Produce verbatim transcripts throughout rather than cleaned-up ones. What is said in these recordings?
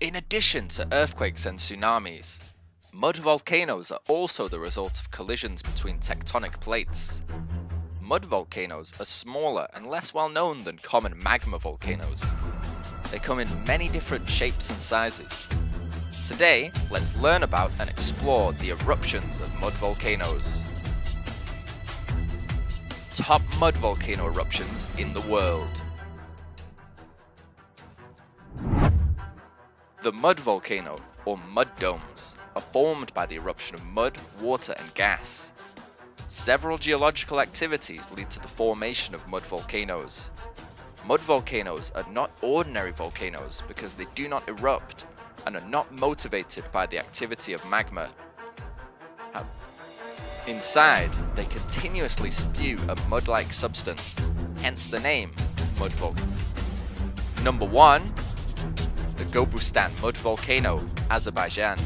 In addition to earthquakes and tsunamis, mud volcanoes are also the result of collisions between tectonic plates. Mud volcanoes are smaller and less well known than common magma volcanoes. They come in many different shapes and sizes. Today, let's learn about and explore the eruptions of mud volcanoes. Top mud volcano eruptions in the world. The mud volcano, or mud domes, are formed by the eruption of mud, water and gas. Several geological activities lead to the formation of mud volcanoes. Mud volcanoes are not ordinary volcanoes because they do not erupt and are not motivated by the activity of magma. Inside, they continuously spew a mud-like substance, hence the name mud volcano. Number one. The Gobustan mud volcano, Azerbaijan.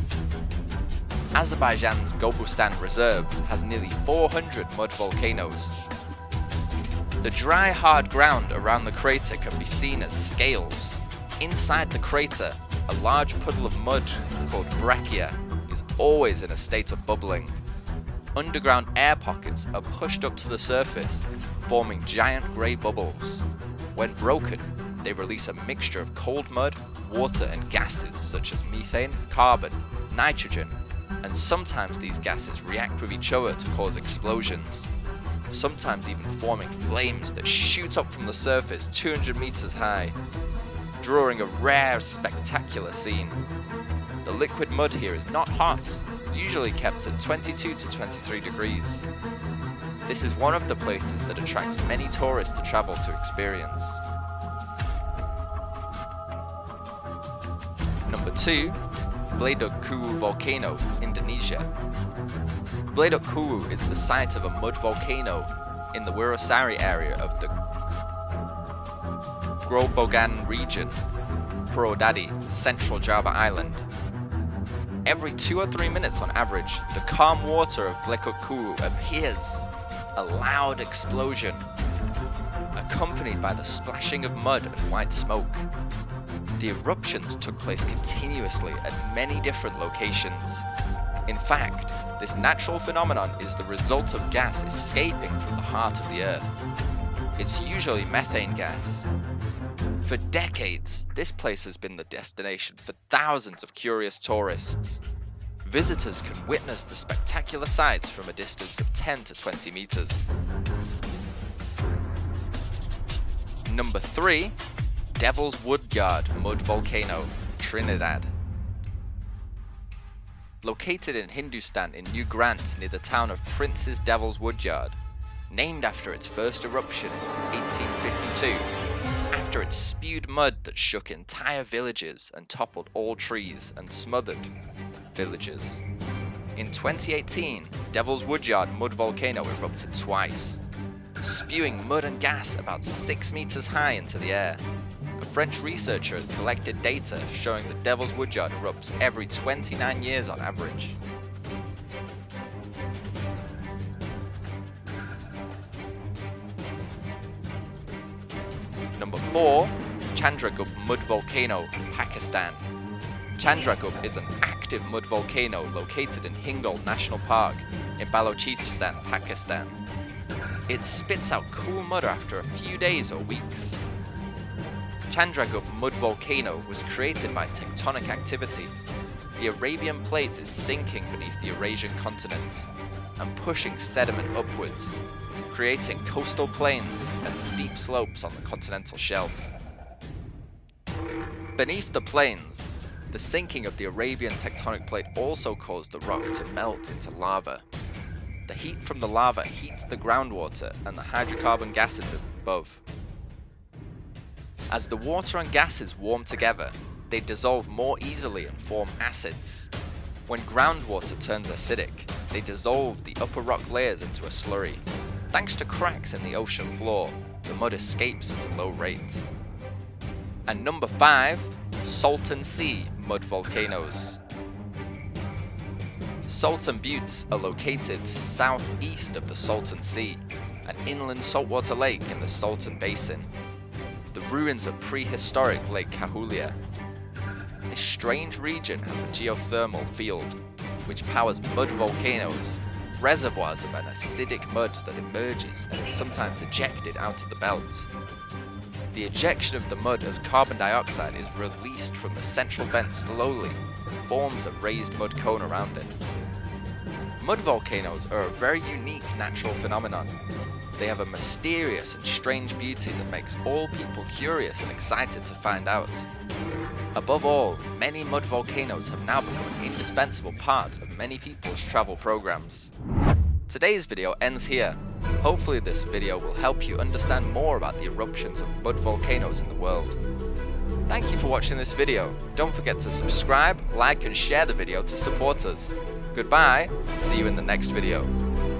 Azerbaijan's Gobustan reserve has nearly four hundred mud volcanoes. The dry, hard ground around the crater can be seen as scales. Inside the crater, a large puddle of mud called breccia is always in a state of bubbling. Underground air pockets are pushed up to the surface, forming giant grey bubbles. When broken, they release a mixture of cold mud, water and gases such as methane, carbon, nitrogen, and sometimes these gases react with each other to cause explosions, sometimes even forming flames that shoot up from the surface two hundred meters high, drawing a rare, spectacular scene. The liquid mud here is not hot, usually kept at twenty-two to twenty-three degrees. This is one of the places that attracts many tourists to travel to experience. Number two. Bleduk Kuwu volcano, Indonesia. Bleduk Kuwu is the site of a mud volcano in the Wirosari area of the Grobogan region, Purwodadi, Central Java Island. Every two or three minutes on average, the calm water of Bleduk Kuwu appears a loud explosion, accompanied by the splashing of mud and white smoke. The eruptions took place continuously at many different locations. In fact, this natural phenomenon is the result of gas escaping from the heart of the Earth. It's usually methane gas. For decades, this place has been the destination for thousands of curious tourists. Visitors can witness the spectacular sights from a distance of ten to twenty meters. Number three. Devil's Woodyard mud volcano, Trinidad. Located in Hindustan in New Grant near the town of Prince's Devil's Woodyard, named after its first eruption in eighteen fifty-two, after it spewed mud that shook entire villages and toppled all trees and smothered villages. In twenty eighteen, Devil's Woodyard mud volcano erupted twice, spewing mud and gas about six meters high into the air. A French researcher has collected data showing that Devil's Woodyard erupts every twenty-nine years on average. Number four. Chandragup mud volcano, Pakistan. Chandragup is an active mud volcano located in Hingol National Park in Balochistan, Pakistan. It spits out cool mud after a few days or weeks. Chandragup mud volcano was created by tectonic activity. The Arabian plate is sinking beneath the Eurasian continent and pushing sediment upwards, creating coastal plains and steep slopes on the continental shelf. Beneath the plains, the sinking of the Arabian tectonic plate also caused the rock to melt into lava. The heat from the lava heats the groundwater and the hydrocarbon gases above. As the water and gases warm together, they dissolve more easily and form acids. When groundwater turns acidic, they dissolve the upper rock layers into a slurry. Thanks to cracks in the ocean floor, the mud escapes at a low rate. And number five, Salton Sea mud volcanoes. Salton Buttes are located southeast of the Salton Sea, an inland saltwater lake in the Salton Basin. The ruins of prehistoric Lake Cahulia. This strange region has a geothermal field, which powers mud volcanoes, reservoirs of an acidic mud that emerges and is sometimes ejected out of the belt. The ejection of the mud as carbon dioxide is released from the central vent slowly, forms a raised mud cone around it. Mud volcanoes are a very unique natural phenomenon. They have a mysterious and strange beauty that makes all people curious and excited to find out. Above all, many mud volcanoes have now become an indispensable part of many people's travel programs. Today's video ends here. Hopefully this video will help you understand more about the eruptions of mud volcanoes in the world. Thank you for watching this video. Don't forget to subscribe, like and share the video to support us. Goodbye, see you in the next video.